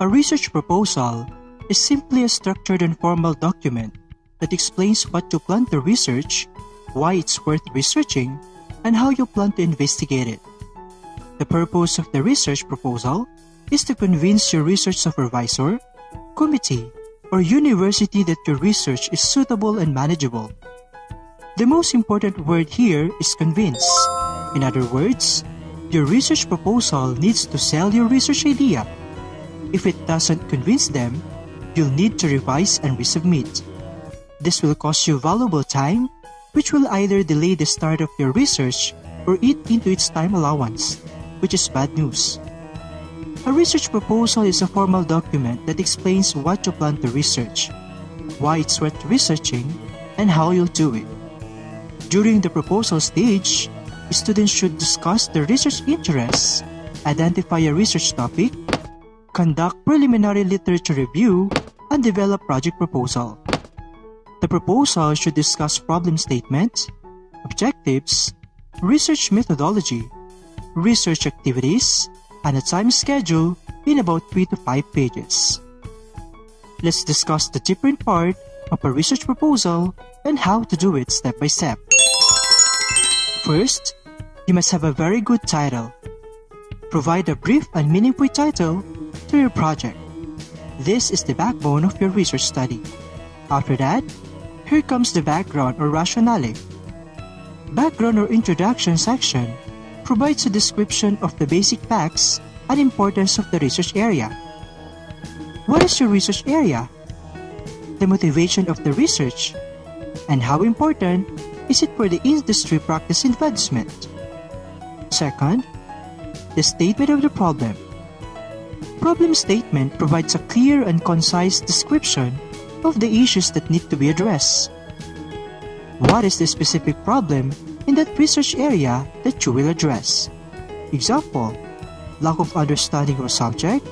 A research proposal is simply a structured and formal document that explains what you plan to research, why it's worth researching, and how you plan to investigate it. The purpose of the research proposal is to convince your research supervisor, committee, or university that your research is suitable and manageable. The most important word here is convince. In other words, your research proposal needs to sell your research idea. If it doesn't convince them, you'll need to revise and resubmit. This will cost you valuable time, which will either delay the start of your research or eat into its time allowance, which is bad news. A research proposal is a formal document that explains what you plan to research, why it's worth researching, and how you'll do it. During the proposal stage, students should discuss their research interests, identify a research topic, conduct preliminary literature review, and develop project proposal. The proposal should discuss problem statement, objectives, research methodology, research activities, and a time schedule in about 3 to 5 pages. Let's discuss the different part of a research proposal and how to do it step by step. First, you must have a very good title. Provide a brief and meaningful title to your project. This is the backbone of your research study. After that, here comes the background or rationale. Background or introduction section provides a description of the basic facts and importance of the research area. What is your research area? The motivation of the research, and how important is it for the industry practice advancement? Second, the statement of the problem. Problem statement provides a clear and concise description of the issues that need to be addressed. What is the specific problem in that research area that you will address? Example, lack of understanding of a subject,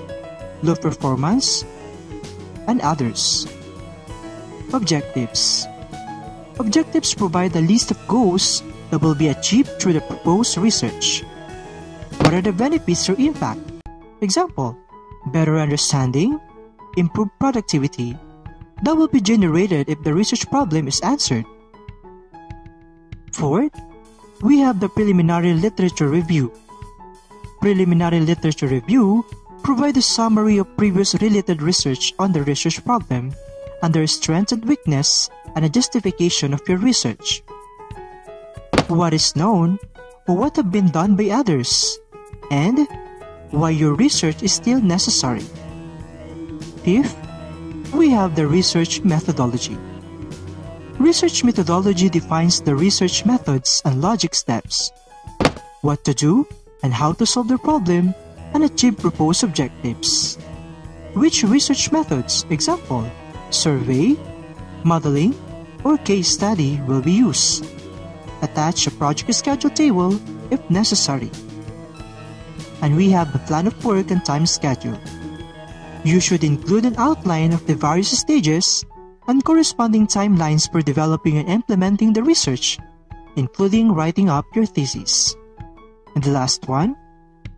low performance, and others. Objectives. Objectives provide a list of goals that will be achieved through the proposed research. What are the benefits or impact? Example, better understanding, improved productivity, that will be generated if the research problem is answered. Fourth, we have the preliminary literature review. Preliminary literature review provides a summary of previous related research on the research problem, and their strengths and weakness, and a justification of your research. What is known, or what have been done by others, and why your research is still necessary. Fifth, we have the research methodology. Research methodology defines the research methods and logic steps, what to do and how to solve the problem and achieve proposed objectives. Which research methods, example, survey, modeling, or case study will be used. Attach a project schedule table if necessary. And we have the plan of work and time schedule. You should include an outline of the various stages and corresponding timelines for developing and implementing the research, including writing up your thesis. And the last one,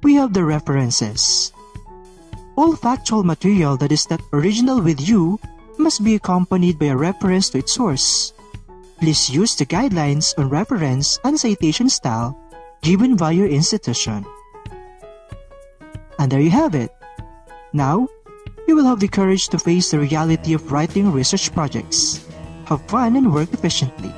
we have the references. All factual material that is not original with you must be accompanied by a reference to its source. Please use the guidelines on reference and citation style given by your institution. And there you have it. Now, you will have the courage to face the reality of writing research projects. Have fun and work efficiently.